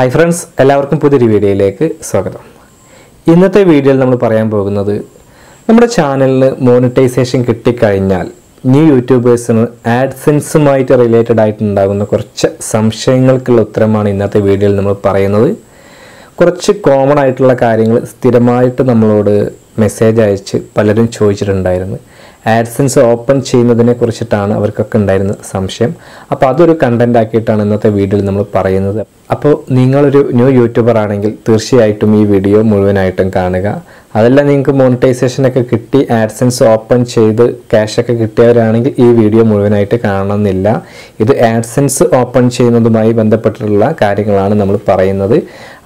Hi friends, എല്ലാവർക്കും പുതിയൊരു വീഡിയോയിലേക്ക് സ്വാഗതം. ഇന്നത്തെ വീഡിയോയിൽ നമ്മൾ പറയാൻ പോകുന്നത് നമ്മുടെ ചാനലിന് മോണിറ്റൈസേഷൻ കിട്ടിക്കഴിഞ്ഞാൽ ന്യൂ യൂട്യൂബേഴ്സിന് ആഡ്സെൻസുമായിട്ട് റിലേറ്റഡ് ആയിട്ടുണ്ടാകുന്ന കുറച്ച് സംശയങ്ങൾക്കുള്ള ഉത്തരമാണ് ഇന്നത്തെ വീഡിയോയിൽ നമ്മൾ പറയുന്നത്. കുറച്ച് കോമൺ ആയിട്ടുള്ള കാര്യങ്ങൾ സ്ഥിരമായിട്ട് നമ്മളോട് മെസ്സേജ് അയച്ച് പലരും ചോദിച്ചിട്ടുണ്ടായിരുന്നു. ആഡ്സെൻസ് ഓപ്പൺ ചെയ്യുന്നതിനെ കുറിച്ചിട്ടാണ് അവർക്കൊക്കെ ഉണ്ടായിരുന്ന സംശയം. അപ്പോൾ അതൊരു കണ്ടന്റ് ആക്കിയിട്ടാണ് ഇന്നത്തെ വീഡിയോയിൽ നമ്മൾ പറയുന്നത്. അപ്പോൾ നിങ്ങളൊരു ന്യൂ യൂട്യൂബർ ആണെങ്കിൽ തീർച്ചയായിട്ടും ഈ വീഡിയോ മുഴുവനായിട്ടും കാണുക. അതെല്ലാം നിങ്ങൾക്ക് മോണിറ്റൈസേഷനൊക്കെ കിട്ടി ആഡ്സെൻസ് ഓപ്പൺ ചെയ്ത് ക്യാഷൊക്കെ കിട്ടിയവരാണെങ്കിൽ ഈ വീഡിയോ മുഴുവനായിട്ട് കാണണമെന്നില്ല. ഇത് ആഡ്സെൻസ് ഓപ്പൺ ചെയ്യുന്നതുമായി ബന്ധപ്പെട്ടിട്ടുള്ള കാര്യങ്ങളാണ് നമ്മൾ പറയുന്നത്.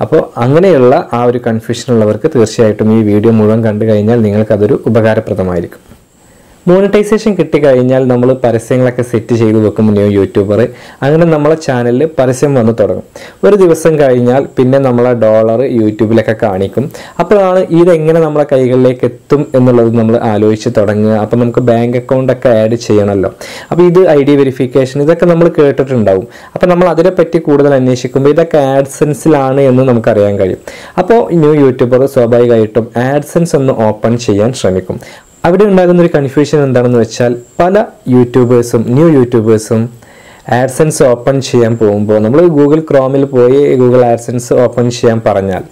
അപ്പോൾ അങ്ങനെയുള്ള ആ ഒരു കൺഫ്യൂഷനുള്ളവർക്ക് തീർച്ചയായിട്ടും ഈ വീഡിയോ മുഴുവൻ കണ്ടു കഴിഞ്ഞാൽ നിങ്ങൾക്കതൊരു ഉപകാരപ്രദമായിരിക്കും. മോണിറ്റൈസേഷൻ കിട്ടിക്കഴിഞ്ഞാൽ നമ്മൾ പരസ്യങ്ങളൊക്കെ സെറ്റ് ചെയ്ത് വെക്കും ന്യൂ യൂട്യൂബർ. അങ്ങനെ നമ്മളെ ചാനലിൽ പരസ്യം വന്ന് തുടങ്ങും. ഒരു ദിവസം കഴിഞ്ഞാൽ പിന്നെ നമ്മളെ ഡോളർ യൂട്യൂബിലൊക്കെ കാണിക്കും. അപ്പോഴാണ് ഇതെങ്ങനെ നമ്മളെ കൈകളിലേക്ക് എത്തും എന്നുള്ളത് നമ്മൾ ആലോചിച്ച് തുടങ്ങുക. അപ്പോൾ നമുക്ക് ബാങ്ക് അക്കൗണ്ടൊക്കെ ആഡ് ചെയ്യണമല്ലോ. അപ്പോൾ ഇത് ഐ ഡി വെരിഫിക്കേഷൻ ഇതൊക്കെ നമ്മൾ കേട്ടിട്ടുണ്ടാവും. അപ്പോൾ നമ്മൾ അതിനെപ്പറ്റി കൂടുതൽ അന്വേഷിക്കുമ്പോൾ ഇതൊക്കെ ആഡ്സെൻസിലാണ് എന്ന് നമുക്കറിയാൻ കഴിയും. അപ്പോൾ ന്യൂ യൂട്യൂബർ സ്വാഭാവികമായിട്ടും ആഡ്സെൻസ് ഒന്ന് ഓപ്പൺ ചെയ്യാൻ ശ്രമിക്കും. അവിടെ ഉണ്ടാകുന്നൊരു കൺഫ്യൂഷൻ എന്താണെന്ന് വെച്ചാൽ പല യൂട്യൂബേഴ്സും ന്യൂ യൂട്യൂബേഴ്സും ആഡ്സെൻസ് ഓപ്പൺ ചെയ്യാൻ പോകുമ്പോൾ നമ്മൾ ഗൂഗിൾ ക്രോമിൽ പോയി ഗൂഗിൾ ആഡ്സെൻസ് ഓപ്പൺ ചെയ്യാൻ പറഞ്ഞാൽ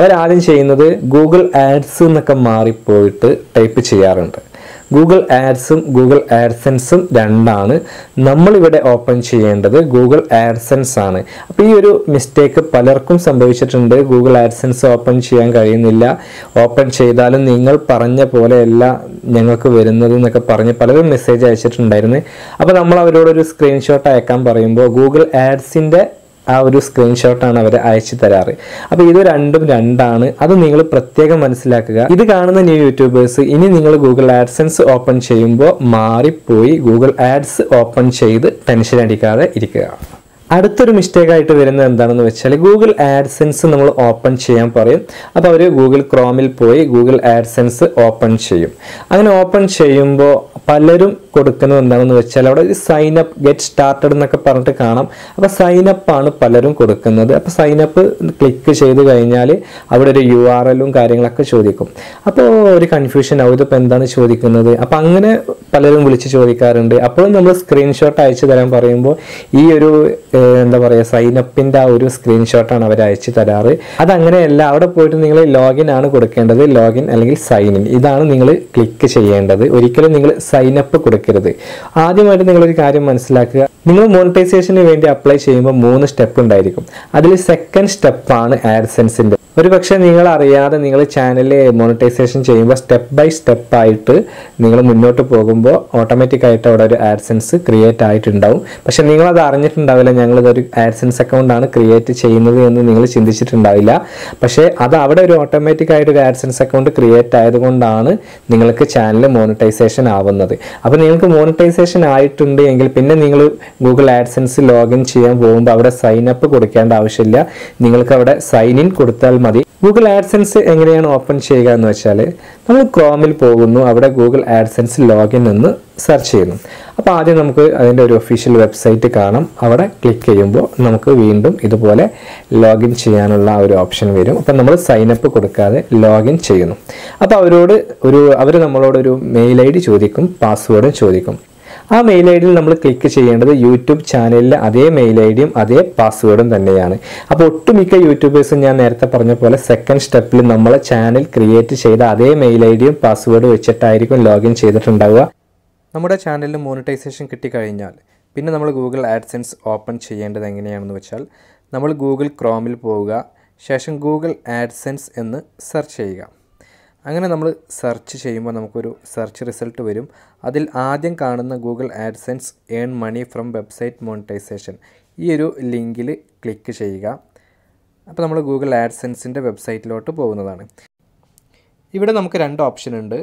അവരാദ്യം ചെയ്യുന്നത് ഗൂഗിൾ ആഡ്സ് എന്നൊക്കെ മാറിപ്പോയിട്ട് ടൈപ്പ് ചെയ്യാറുണ്ട്. ഗൂഗിൾ ആഡ്സും ഗൂഗിൾ ആഡ്സെൻസും രണ്ടാണ്. നമ്മളിവിടെ ഓപ്പൺ ചെയ്യേണ്ടത് ഗൂഗിൾ ആഡ്സെൻസ് ആണ്. അപ്പോൾ ഈ ഒരു മിസ്റ്റേക്ക് പലർക്കും സംഭവിച്ചിട്ടുണ്ട്. ഗൂഗിൾ ആഡ്സെൻസ് ഓപ്പൺ ചെയ്യാൻ കഴിയുന്നില്ല, ഓപ്പൺ ചെയ്താലും നിങ്ങൾ പറഞ്ഞ പോലെയല്ല ഞങ്ങൾക്ക് വരുന്നത് എന്നൊക്കെ പറഞ്ഞ് പലരും മെസ്സേജ് അയച്ചിട്ടുണ്ടായിരുന്നു. അപ്പോൾ നമ്മൾ അവരോടൊരു സ്ക്രീൻഷോട്ട് അയക്കാൻ പറയുമ്പോൾ ഗൂഗിൾ ആഡ്സിൻ്റെ ആ ഒരു സ്ക്രീൻഷോട്ടാണ് അവർ അയച്ചു തരാറ്. അപ്പോൾ ഇത് രണ്ടും രണ്ടാണ്. അത് നിങ്ങൾ പ്രത്യേകം മനസ്സിലാക്കുക. ഇത് കാണുന്ന ന്യൂ യൂട്യൂബേഴ്സ് ഇനി നിങ്ങൾ ഗൂഗിൾ ആഡ്സെൻസ് ഓപ്പൺ ചെയ്യുമ്പോൾ മാറിപ്പോയി ഗൂഗിൾ ആഡ്സ് ഓപ്പൺ ചെയ്ത് ടെൻഷൻ അടിക്കാതെ ഇരിക്കുക. അടുത്തൊരു മിസ്റ്റേക്കായിട്ട് വരുന്നത് എന്താണെന്ന് വെച്ചാൽ ഗൂഗിൾ ആഡ്സെൻസ് നമ്മൾ ഓപ്പൺ ചെയ്യാൻ പറയും. അപ്പോൾ അവർ ഗൂഗിൾ ക്രോമിൽ പോയി ഗൂഗിൾ ആഡ്സെൻസ് ഓപ്പൺ ചെയ്യും. അങ്ങനെ ഓപ്പൺ ചെയ്യുമ്പോൾ പലരും കൊടുക്കുന്നത് എന്താണെന്ന് വെച്ചാൽ അവിടെ ഒരു സൈനപ്പ് ഗെറ്റ് സ്റ്റാർട്ടഡ് എന്നൊക്കെ പറഞ്ഞിട്ട് കാണാം. അപ്പോൾ സൈനപ്പാണ് പലരും കൊടുക്കുന്നത്. അപ്പോൾ സൈനപ്പ് ക്ലിക്ക് ചെയ്ത് കഴിഞ്ഞാൽ അവിടെ ഒരു യു ആർ എല്ലും കാര്യങ്ങളൊക്കെ ചോദിക്കും. അപ്പോൾ ഒരു കൺഫ്യൂഷൻ ആവും, ഇതിപ്പോൾ എന്താണ് ചോദിക്കുന്നത്. അപ്പോൾ അങ്ങനെ പലരും വിളിച്ച് ചോദിക്കാറുണ്ട്. അപ്പോൾ നമ്മൾ സ്ക്രീൻഷോട്ട് അയച്ചു തരാൻ പറയുമ്പോൾ ഈ ഒരു എന്താ പറയുക സൈനപ്പിൻ്റെ ആ ഒരു സ്ക്രീൻഷോട്ടാണ് അവർ അയച്ചു തരാറ്. അതങ്ങനെയല്ല, അവിടെ പോയിട്ട് നിങ്ങൾ ലോഗിൻ ആണ് കൊടുക്കേണ്ടത്. ലോഗിൻ അല്ലെങ്കിൽ സൈൻ ഇൻ ഇതാണ് നിങ്ങൾ ക്ലിക്ക് ചെയ്യേണ്ടത്. ഒരിക്കലും നിങ്ങൾ സൈനപ്പ് കൊടുക്കരുത്. ആദ്യമായിട്ട് നിങ്ങളൊരു കാര്യം മനസ്സിലാക്കുക, നിങ്ങൾ മോണിറ്റൈസേഷന് വേണ്ടി അപ്ലൈ ചെയ്യുമ്പോൾ 3 സ്റ്റെപ്പ് ഉണ്ടായിരിക്കും. അതിൽ സെക്കൻഡ് സ്റ്റെപ്പാണ് ആഡ്സെൻസിൻ്റെ. ഒരു പക്ഷേ നിങ്ങൾ അറിയാതെ നിങ്ങൾ ചാനലിൽ മോണിറ്റൈസേഷൻ ചെയ്യുമ്പോൾ സ്റ്റെപ്പ് ബൈ സ്റ്റെപ്പായിട്ട് നിങ്ങൾ മുന്നോട്ട് പോകുമ്പോൾ ഓട്ടോമാറ്റിക്കായിട്ട് അവിടെ ഒരു ആഡ്സെൻസ് ക്രിയേറ്റ് ആയിട്ടുണ്ടാവും. പക്ഷേ നിങ്ങളത് അറിഞ്ഞിട്ടുണ്ടാവില്ല. ഞങ്ങളിതൊരു ആഡ്സെൻസ് അക്കൗണ്ടാണ് ക്രിയേറ്റ് ചെയ്യുന്നത് എന്ന് നിങ്ങൾ ചിന്തിച്ചിട്ടുണ്ടാവില്ല. പക്ഷേ അത് അവിടെ ഒരു ഓട്ടോമാറ്റിക്കായിട്ടൊരു ആഡ്സെൻസ് അക്കൗണ്ട് ക്രിയേറ്റ് ആയതുകൊണ്ടാണ് നിങ്ങൾക്ക് ചാനൽ മോണിറ്റൈസേഷൻ ആവുന്നത്. അപ്പോൾ നിങ്ങൾക്ക് മോണിറ്റൈസേഷൻ ആയിട്ടുണ്ട് എങ്കിൽ പിന്നെ നിങ്ങൾ ഗൂഗിൾ ആഡ്സെൻസ് ലോഗിൻ ചെയ്യാൻ പോകുമ്പോൾ അവിടെ സൈനപ്പ് കൊടുക്കേണ്ട ആവശ്യമില്ല. നിങ്ങൾക്ക് അവിടെ സൈൻ ഇൻ കൊടുത്താൽ മതി. ഗൂഗിൾ ആഡ്സെൻസ് എങ്ങനെയാണ് ഓപ്പൺ ചെയ്യുക എന്ന് വെച്ചാൽ നമ്മൾ ക്രോമിൽ പോകുന്നു, അവിടെ ഗൂഗിൾ ആഡ്സെൻസ് ലോഗിൻ എന്ന് സെർച്ച് ചെയ്യുന്നു. അപ്പോൾ ആദ്യം നമുക്ക് അതിൻ്റെ ഒരു ഒഫീഷ്യൽ വെബ്സൈറ്റ് കാണാം. അവിടെ ക്ലിക്ക് ചെയ്യുമ്പോൾ നമുക്ക് വീണ്ടും ഇതുപോലെ ലോഗിൻ ചെയ്യാനുള്ള ഒരു ഓപ്ഷൻ വരും. അപ്പം നമ്മൾ സൈനപ്പ് കൊടുക്കാതെ ലോഗിൻ ചെയ്യുന്നു. അപ്പോൾ അവർ നമ്മളോടൊരു മെയിൽ ഐ ഡി ചോദിക്കും, പാസ്വേഡും ചോദിക്കും. ആ മെയിൽ ഐ ഡിയിൽ നമ്മൾ ക്ലിക്ക് ചെയ്യേണ്ടത് യൂട്യൂബ് ചാനലിലെ അതേ മെയിൽ ഐ ഡിയും അതേ പാസ്വേഡും തന്നെയാണ്. അപ്പോൾ ഒട്ടുമിക്ക യൂട്യൂബേഴ്സും ഞാൻ നേരത്തെ പറഞ്ഞ പോലെ സെക്കൻഡ് സ്റ്റെപ്പിൽ നമ്മളെ ചാനൽ ക്രിയേറ്റ് ചെയ്ത അതേ മെയിൽ ഐ ഡിയും പാസ്വേഡും വെച്ചിട്ടായിരിക്കും ലോഗിൻ ചെയ്തിട്ടുണ്ടാവുക. നമ്മുടെ ചാനലിൽ മോണിറ്റൈസേഷൻ കിട്ടിക്കഴിഞ്ഞാൽ പിന്നെ നമ്മൾ ഗൂഗിൾ ആഡ്സെൻസ് ഓപ്പൺ ചെയ്യേണ്ടത് എങ്ങനെയാണെന്ന് വെച്ചാൽ നമ്മൾ ഗൂഗിൾ ക്രോമിൽ പോവുക, ശേഷം ഗൂഗിൾ ആഡ്സെൻസ് എന്ന് സെർച്ച് ചെയ്യുക. അങ്ങനെ നമ്മൾ സെർച്ച് ചെയ്യുമ്പോൾ നമുക്കൊരു സെർച്ച് റിസൾട്ട് വരും. അതിൽ ആദ്യം കാണുന്ന Google AdSense earn money from website monetization ഈ ഒരു ലിങ്കിൽ ക്ലിക്ക് ചെയ്യുക. അപ്പോൾ നമ്മൾ ഗൂഗിൾ ആഡ്സെൻസിൻ്റെ വെബ്സൈറ്റിലോട്ട് പോകുന്നതാണ്. ഇവിടെ നമുക്ക് 2 ഓപ്ഷൻ ഉണ്ട്.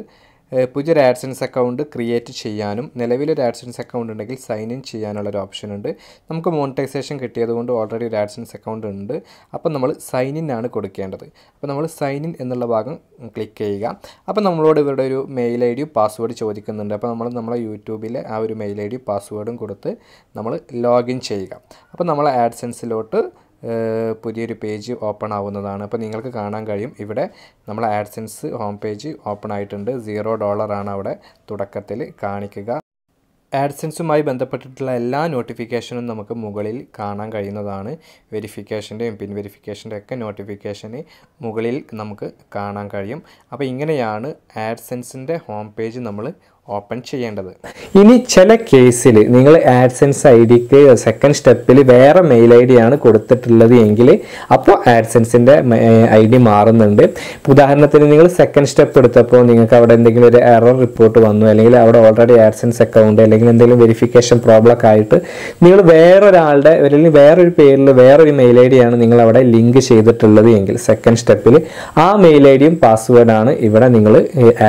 പുതിയൊരു ആഡ്സെൻസ് അക്കൗണ്ട് ക്രിയേറ്റ് ചെയ്യാനും നിലവിലൊരു ആഡ്സെൻസ് അക്കൗണ്ട് ഉണ്ടെങ്കിൽ സൈൻ ഇൻ ചെയ്യാനുള്ളൊരു ഓപ്ഷൻ ഉണ്ട്. നമുക്ക് മോണിറ്റൈസേഷൻ കിട്ടിയതുകൊണ്ട് ഓൾറെഡി ഒരു ആഡ്സെൻസ് അക്കൗണ്ട് ഉണ്ട്. അപ്പം നമ്മൾ സൈൻ ഇൻ ആണ് കൊടുക്കേണ്ടത്. അപ്പോൾ നമ്മൾ സൈൻ ഇൻ എന്നുള്ള ഭാഗം ക്ലിക്ക് ചെയ്യുക. അപ്പോൾ നമ്മളോട് ഇവരുടെ ഒരു മെയിൽ ഐ ഡിയും പാസ്വേഡ് ചോദിക്കുന്നുണ്ട്. അപ്പോൾ നമ്മൾ നമ്മളെ യൂട്യൂബിലെ ആ ഒരു മെയിൽ ഐ ഡിയും പാസ്വേഡും കൊടുത്ത് നമ്മൾ ലോഗിൻ ചെയ്യുക. അപ്പോൾ നമ്മളെ ആഡ്സെൻസിലോട്ട് പുതിയൊരു പേജ് ഓപ്പൺ ആവുന്നതാണ്. അപ്പോൾ നിങ്ങൾക്ക് കാണാൻ കഴിയും ഇവിടെ നമ്മൾ ആഡ്സെൻസ് ഹോം പേജ് ഓപ്പൺ ആയിട്ടുണ്ട്. $0 ആണ് അവിടെ തുടക്കത്തിൽ കാണിക്കുക. ആഡ്സെൻസുമായി ബന്ധപ്പെട്ടിട്ടുള്ള എല്ലാ നോട്ടിഫിക്കേഷനും നമുക്ക് മുകളിൽ കാണാൻ കഴിയുന്നതാണ്. വെരിഫിക്കേഷൻ്റെയും പിൻ വെരിഫിക്കേഷൻ്റെ ഒക്കെ നോട്ടിഫിക്കേഷന് മുകളിൽ നമുക്ക് കാണാൻ കഴിയും. അപ്പോൾ ഇങ്ങനെയാണ് ആഡ്സെൻസിൻ്റെ ഹോം പേജ് നമ്മൾ ഓപ്പൺ ചെയ്യേണ്ടത്. ഇനി ചില കേസിൽ നിങ്ങൾ ആഡ്സെൻസ് ഐ ഡിക്ക് സെക്കൻഡ് സ്റ്റെപ്പിൽ വേറെ മെയിൽ ഐ ഡിയാണ് കൊടുത്തിട്ടുള്ളത് എങ്കിൽ അപ്പോൾ ആഡ്സെൻസിൻ്റെ ഐ ഡി മാറുന്നുണ്ട്. ഉദാഹരണത്തിന് നിങ്ങൾ സെക്കൻഡ് സ്റ്റെപ്പ് എടുത്തപ്പോൾ നിങ്ങൾക്ക് അവിടെ എന്തെങ്കിലും ഒരു എറർ റിപ്പോർട്ട് വന്നു, അല്ലെങ്കിൽ അവിടെ ഓൾറെഡി ആഡ്സെൻസ് അക്കൗണ്ട് അല്ലെങ്കിൽ എന്തെങ്കിലും വെരിഫിക്കേഷൻ പ്രോബ്ലമൊക്കെ ആയിട്ട് നിങ്ങൾ വേറൊരാളുടെ അല്ലെങ്കിൽ വേറൊരു പേരിൽ വേറൊരു മെയിൽ ഐ ഡിയാണ് നിങ്ങൾ അവിടെ ലിങ്ക് ചെയ്തിട്ടുള്ളത് എങ്കിൽ സെക്കൻഡ് സ്റ്റെപ്പിൽ ആ മെയിൽ ഐ ഡിയും പാസ്വേഡാണ് ഇവിടെ നിങ്ങൾ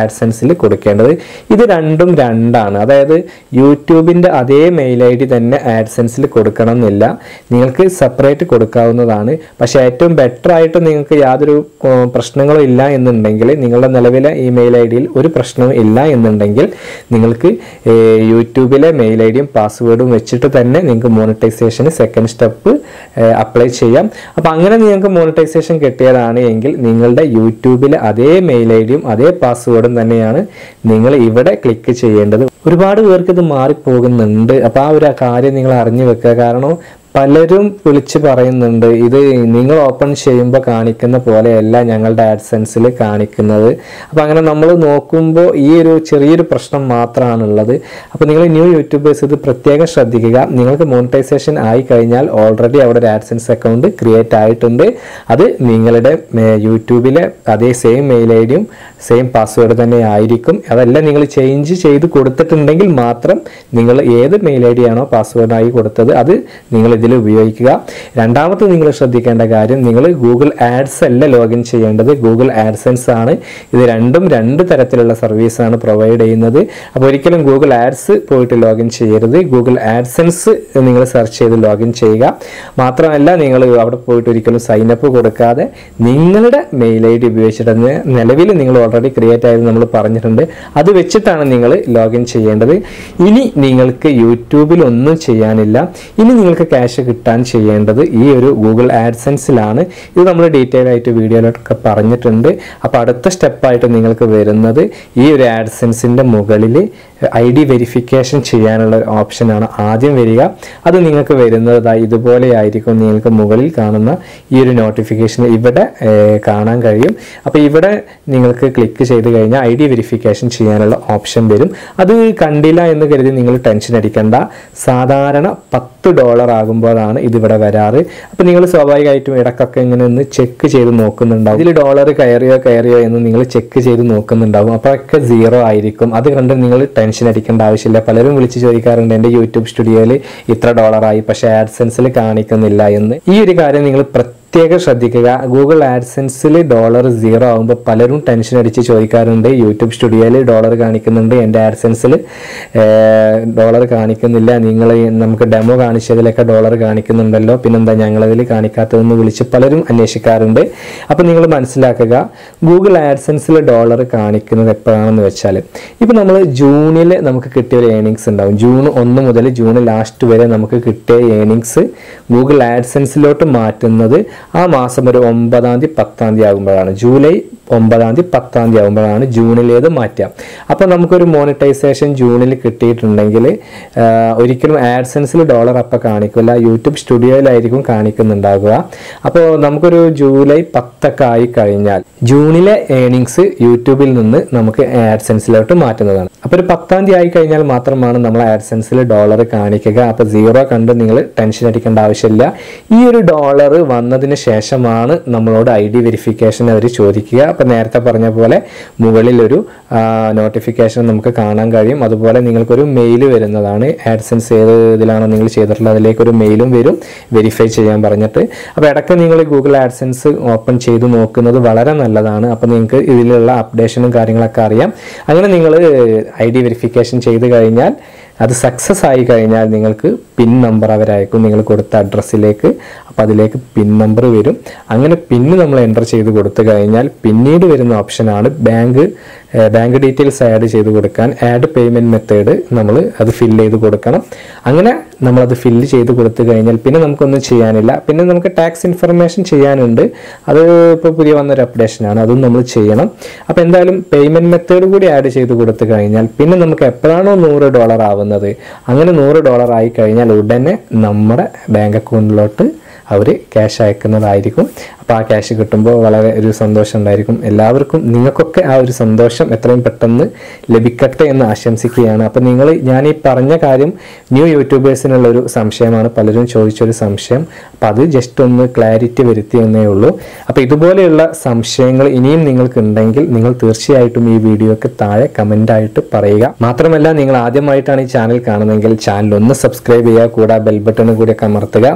ആഡ്സെൻസിൽ കൊടുക്കേണ്ടത്. ഇത് രണ്ടും രണ്ടാണ്. അതായത് യൂട്യൂബിൻ്റെ അതേ മെയിൽ ഐ ഡി തന്നെ ആഡ്സെൻസിൽ കൊടുക്കണം എന്നില്ല, നിങ്ങൾക്ക് സെപ്പറേറ്റ് കൊടുക്കാവുന്നതാണ്. പക്ഷേ ഏറ്റവും ബെറ്റർ ആയിട്ട് നിങ്ങൾക്ക് യാതൊരു പ്രശ്നങ്ങളും ഇല്ല എന്നുണ്ടെങ്കിൽ, നിങ്ങളുടെ നിലവിലെ ഈ മെയിൽ ഐ ഡിയിൽ ഒരു പ്രശ്നവും ഇല്ല എന്നുണ്ടെങ്കിൽ നിങ്ങൾക്ക് യൂട്യൂബിലെ മെയിൽ ഐ ഡിയും പാസ്വേഡും വെച്ചിട്ട് തന്നെ നിങ്ങൾക്ക് മോണിറ്റൈസേഷന് സെക്കൻഡ് സ്റ്റെപ്പ് അപ്ലൈ ചെയ്യാം. അപ്പോൾ അങ്ങനെ നിങ്ങൾക്ക് മോണിറ്റൈസേഷൻ കിട്ടിയതാണ് എങ്കിൽ നിങ്ങളുടെ യൂട്യൂബിലെ അതേ മെയിൽ ഐ ഡിയും അതേ പാസ്വേഡും തന്നെയാണ് നിങ്ങൾ ഇവിടെ ക്ലിക്ക് ചെയ്യേണ്ടത്. ഒരുപാട് പേർക്ക് ഇത് മാറിപ്പോകുന്നുണ്ട്. അപ്പോൾ ആ ഒരു കാര്യം നിങ്ങൾ അറിഞ്ഞു വെക്കുക. കാരണം പലരും വിളിച്ച് പറയുന്നുണ്ട് ഇത് നിങ്ങൾ ഓപ്പൺ ചെയ്യുമ്പോൾ കാണിക്കുന്ന പോലെയല്ല ഞങ്ങളുടെ ആഡ്സെൻസിൽ കാണിക്കുന്നത്. അപ്പോൾ അങ്ങനെ നമ്മൾ നോക്കുമ്പോൾ ഈ ഒരു ചെറിയൊരു പ്രശ്നം മാത്രമാണുള്ളത്. അപ്പോൾ നിങ്ങൾ ന്യൂ യൂട്യൂബേഴ്സ് ഇത് പ്രത്യേകം ശ്രദ്ധിക്കുക. നിങ്ങൾക്ക് മോണിറ്റൈസേഷൻ ആയി കഴിഞ്ഞാൽ ഓൾറെഡി അവിടെ ഒരു ആഡ്സെൻസ് അക്കൗണ്ട് ക്രിയേറ്റ് ആയിട്ടുണ്ട്. അത് നിങ്ങളുടെ യൂട്യൂബിലെ അതേ സെയിം മെയിൽ ഐ ഡിയും സെയിം പാസ്വേഡ് തന്നെ ആയിരിക്കും. അതല്ല നിങ്ങൾ ചേഞ്ച് ചെയ്ത് കൊടുത്തിട്ടുണ്ടെങ്കിൽ മാത്രം നിങ്ങൾ ഏത് മെയിൽ ഐ ഡിയാണോ പാസ്വേഡായി കൊടുത്തത് അത് നിങ്ങൾ ഉപയോഗിക്കുക. രണ്ടാമത്തെ നിങ്ങൾ ശ്രദ്ധിക്കേണ്ട കാര്യം, നിങ്ങൾ ഗൂഗിൾ ആഡ്സ് അല്ല ലോഗിൻ ചെയ്യേണ്ടത്, ഗൂഗിൾ ആഡ്സെൻസ് ആണ്. ഇത് രണ്ടും രണ്ട് തരത്തിലുള്ള സർവീസാണ് പ്രൊവൈഡ് ചെയ്യുന്നത്. അപ്പോൾ ഒരിക്കലും ഗൂഗിൾ ആഡ്സ് പോയിട്ട് ലോഗിൻ ചെയ്യരുത്, ഗൂഗിൾ ആഡ്സെൻസ് നിങ്ങൾ സെർച്ച് ചെയ്ത് ലോഗിൻ ചെയ്യുക. മാത്രമല്ല നിങ്ങൾ അവിടെ പോയിട്ട് ഒരിക്കലും സൈനപ്പ് കൊടുക്കാതെ നിങ്ങളുടെ മെയിൽ ഐ ഡി ഉപയോഗിച്ചിട്ട് നിലവിൽ നിങ്ങൾ ഓൾറെഡി ക്രിയേറ്റ് ആയത് നമ്മൾ പറഞ്ഞിട്ടുണ്ട്, അത് വെച്ചിട്ടാണ് നിങ്ങൾ ലോഗിൻ ചെയ്യേണ്ടത്. ഇനി നിങ്ങൾക്ക് യൂട്യൂബിൽ ഒന്നും ചെയ്യാനില്ല. ഇനി നിങ്ങൾക്ക് ക്യാഷ് കിട്ടാൻ ചെയ്യേണ്ടത് ഈ ഒരു ഗൂഗിൾ ആഡ്സെൻസിലാണ്. ഇത് നമ്മൾ ഡീറ്റെയിൽ ആയിട്ട് വീഡിയോയിലൊക്കെ പറഞ്ഞിട്ടുണ്ട്. അപ്പോൾ അടുത്ത സ്റ്റെപ്പായിട്ട് നിങ്ങൾക്ക് വരുന്നത് ഈ ഒരു ആഡ്സെൻസിൻ്റെ മുകളിൽ ഐ ഡി വെരിഫിക്കേഷൻ ചെയ്യാനുള്ള ഓപ്ഷനാണ് ആദ്യം വരിക. അത് നിങ്ങൾക്ക് വരുന്നത് ഇതുപോലെ ആയിരിക്കും. നിങ്ങൾക്ക് മുകളിൽ കാണുന്ന ഈ ഒരു നോട്ടിഫിക്കേഷൻ ഇവിടെ കാണാൻ കഴിയും. അപ്പോൾ ഇവിടെ നിങ്ങൾക്ക് ക്ലിക്ക് ചെയ്ത് കഴിഞ്ഞാൽ ഐ ഡി വെരിഫിക്കേഷൻ ചെയ്യാനുള്ള ഓപ്ഷൻ വരും. അത് കണ്ടില്ല എന്ന് കരുതി നിങ്ങൾ ടെൻഷൻ അടിക്കേണ്ട. സാധാരണ $10 ആകുമ്പോൾ ാണ് ഇതിവിടെ വരാറ്. അപ്പോൾ നിങ്ങൾ സ്വാഭാവികമായിട്ടും ഇടക്കൊക്കെ ഇങ്ങനെ ഒന്ന് ചെക്ക് ചെയ്ത് നോക്കുന്നുണ്ടാവും. ഇതിൽ ഡോളർ കയറിയോ എന്ന് നിങ്ങൾ ചെക്ക് ചെയ്ത് നോക്കുന്നുണ്ടാവും. അപ്പോൾ ഒക്കെ 0 ആയിരിക്കും. അത് കണ്ട് നിങ്ങൾ ടെൻഷൻ അടിക്കേണ്ട ആവശ്യമില്ല. പലരും വിളിച്ച് ചോദിക്കാറുണ്ട് എൻ്റെ യൂട്യൂബ് സ്റ്റുഡിയോയിൽ ഇത്ര $ആയി പക്ഷേ ആഡ്സെൻസിൽ കാണിക്കുന്നില്ല എന്ന്. ഈ ഒരു കാര്യം നിങ്ങൾ പ്രത്യേകം ശ്രദ്ധിക്കുക. ഗൂഗിൾ ആഡ്സെൻസിൽ $0 ആകുമ്പോൾ പലരും ടെൻഷൻ അടിച്ച് ചോദിക്കാറുണ്ട് യൂട്യൂബ് സ്റ്റുഡിയോയിൽ ഡോളർ കാണിക്കുന്നുണ്ട്, എൻ്റെ ആഡ്സെൻസിൽ ഡോളർ കാണിക്കുന്നില്ല, നിങ്ങൾ നമുക്ക് ഡെമോ കാണിച്ചതിലൊക്കെ $കാണിക്കുന്നുണ്ടല്ലോ, പിന്നെന്താ ഞങ്ങളതിൽ കാണിക്കാത്തതെന്ന് വിളിച്ച് പലരും അന്വേഷിക്കാറുണ്ട്. അപ്പോൾ നിങ്ങൾ മനസ്സിലാക്കുക ഗൂഗിൾ ആഡ്സെൻസിൽ ഡോളർ കാണിക്കുന്നത് എപ്പോഴാണെന്ന് വെച്ചാൽ ഇപ്പോൾ നമ്മൾ ജൂണിൽ നമുക്ക് കിട്ടിയ ഒരു ഏണിങ്സ് ഉണ്ടാവും. ജൂൺ 1 മുതൽ ജൂൺ ലാസ്റ്റ് വരെ നമുക്ക് കിട്ടിയ ഏണിങ്സ് ഗൂഗിൾ ആഡ്സെൻസിലോട്ട് മാറ്റുന്നത് ആ മാസം ഒരു 9-10 ആകുമ്പോഴാണ്. ജൂലൈ 9-10 ആകുമ്പോഴാണ് ജൂണിലേത് മാറ്റാം. അപ്പോൾ നമുക്കൊരു മോണിറ്റൈസേഷൻ ജൂണിൽ കിട്ടിയിട്ടുണ്ടെങ്കിൽ ഒരിക്കലും ആഡ്സെൻസിൽ ഡോളർ അപ്പം കാണിക്കില്ല, യൂട്യൂബ് സ്റ്റുഡിയോയിലായിരിക്കും കാണിക്കുന്നുണ്ടാകുക. അപ്പോൾ നമുക്കൊരു ജൂലൈ 10 ആയി കഴിഞ്ഞാൽ ജൂണിലെ ഏണിങ്സ് യൂട്യൂബിൽ നിന്ന് നമുക്ക് ആഡ്സെൻസിലോട്ട് മാറ്റുന്നതാണ്. അപ്പോൾ ഒരു 10 ആയി കഴിഞ്ഞാൽ മാത്രമാണ് നമ്മൾ ആഡ്സെൻസിൽ ഡോളർ കാണിക്കുക. അപ്പോൾ 0 കണ്ട് നിങ്ങൾ ടെൻഷൻ അടിക്കേണ്ട ആവശ്യമില്ല. ഈ ഒരു ഡോളർ വന്നതിന് ശേഷമാണ് നമ്മളോട് ഐ ഡി വെരിഫിക്കേഷൻ അവർ ചോദിക്കുക. അപ്പോൾ നേരത്തെ പറഞ്ഞ പോലെ മുകളിലൊരു നോട്ടിഫിക്കേഷൻ നമുക്ക് കാണാൻ കഴിയും. അതുപോലെ നിങ്ങൾക്കൊരു മെയിൽ വരുന്നതാണ്. ആഡ്സെൻസ് ഏത് ഇതിലാണോ നിങ്ങൾ ചെയ്തിട്ടുള്ളത് അതിലേക്കൊരു മെയിലും വരും വെരിഫൈ ചെയ്യാൻ പറഞ്ഞിട്ട്. അപ്പോൾ ഇടയ്ക്ക് നിങ്ങൾ ഗൂഗിൾ ആഡ്സെൻസ് ഓപ്പൺ ചെയ്ത് നോക്കുന്നത് വളരെ നല്ലതാണ്. അപ്പോൾ നിങ്ങൾക്ക് ഇതിലുള്ള അപ്ഡേഷനും കാര്യങ്ങളൊക്കെ അറിയാം. അങ്ങനെ നിങ്ങൾ ഐ ഡി വെരിഫിക്കേഷൻ ചെയ്ത് കഴിഞ്ഞാൽ അത് സക്സസ് ആയി കഴിഞ്ഞാൽ നിങ്ങൾക്ക് പിൻ നമ്പർ അവരായിരിക്കും നിങ്ങൾ കൊടുത്ത അഡ്രസ്സിലേക്ക്. അപ്പോൾ അതിലേക്ക് പിൻ നമ്പർ വരും. അങ്ങനെ പിന്ന് നമ്മൾ എൻ്റർ ചെയ്ത് കൊടുത്തു കഴിഞ്ഞാൽ പിന്നീട് വരുന്ന ഓപ്ഷനാണ് ബാങ്ക് ബാങ്ക് ഡീറ്റെയിൽസ് ആഡ് ചെയ്ത് കൊടുക്കാൻ ആഡ് പേയ്മെൻറ്റ് മെത്തേഡ് നമ്മൾ അത് ഫില്ല് ചെയ്ത് കൊടുക്കണം. അങ്ങനെ നമ്മളത് ഫില്ല് ചെയ്ത് കൊടുത്തു കഴിഞ്ഞാൽ പിന്നെ നമുക്കൊന്നും ചെയ്യാനില്ല. പിന്നെ നമുക്ക് ടാക്സ് ഇൻഫർമേഷൻ ചെയ്യാനുണ്ട്, അത് ഇപ്പോൾ പുതിയ വന്നൊരു അപ്ഡേഷനാണ്, അതും നമ്മൾ ചെയ്യണം. അപ്പോൾ എന്തായാലും പേയ്മെൻറ്റ് മെത്തേഡ് കൂടി ആഡ് ചെയ്ത് കൊടുത്തു കഴിഞ്ഞാൽ പിന്നെ നമുക്ക് എപ്പോഴാണോ $100 ആവുന്നത്, അങ്ങനെ $100 ആയി കഴിഞ്ഞാൽ ഉടനെ നമ്മുടെ ബാങ്ക് അക്കൗണ്ടിലോട്ട് അവർ ക്യാഷ് അയക്കുന്നതായിരിക്കും. അപ്പോൾ ആ ക്യാഷ് കിട്ടുമ്പോൾ വളരെ ഒരു സന്തോഷം ഉണ്ടായിരിക്കും എല്ലാവർക്കും. നിങ്ങൾക്കൊക്കെ ആ ഒരു സന്തോഷം എത്രയും പെട്ടെന്ന് ലഭിക്കട്ടെ എന്ന് ആശംസിക്കുകയാണ്. അപ്പോൾ ഞാൻ ഈ പറഞ്ഞ കാര്യം ന്യൂ യൂട്യൂബേഴ്സിനുള്ളൊരു സംശയമാണ്, പലരും ചോദിച്ചൊരു സംശയം. അപ്പോൾ അത് ജസ്റ്റ് ഒന്ന് ക്ലാരിറ്റി വരുത്തിയെന്നേ ഉള്ളൂ. അപ്പോൾ ഇതുപോലെയുള്ള സംശയങ്ങൾ ഇനിയും നിങ്ങൾക്കുണ്ടെങ്കിൽ നിങ്ങൾ തീർച്ചയായിട്ടും ഈ വീഡിയോയ്ക്ക് താഴെ കമൻ്റായിട്ട് പറയുക. മാത്രമല്ല, നിങ്ങൾ ആദ്യമായിട്ടാണ് ഈ ചാനൽ കാണുന്നതെങ്കിൽ ചാനൽ ഒന്ന് സബ്സ്ക്രൈബ് ചെയ്യുക, കൂടാതെ ബെൽ ബട്ടൺ കൂടി അമർത്തുക.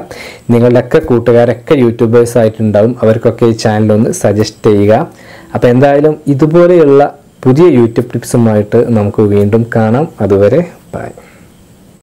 നിങ്ങളുടെയൊക്കെ കൂട്ടുകാരൊക്കെ യൂട്യൂബേഴ്സ് ആയിട്ടുണ്ടാവും, അവർക്കൊക്കെ ഈ ചാനലൊന്ന് സജസ്റ്റ് ചെയ്യുക. അപ്പോൾ എന്തായാലും ഇതുപോലെയുള്ള പുതിയ യൂട്യൂബ് ടിപ്സുമായിട്ട് നമുക്ക് വീണ്ടും കാണാം. അതുവരെ ബൈ.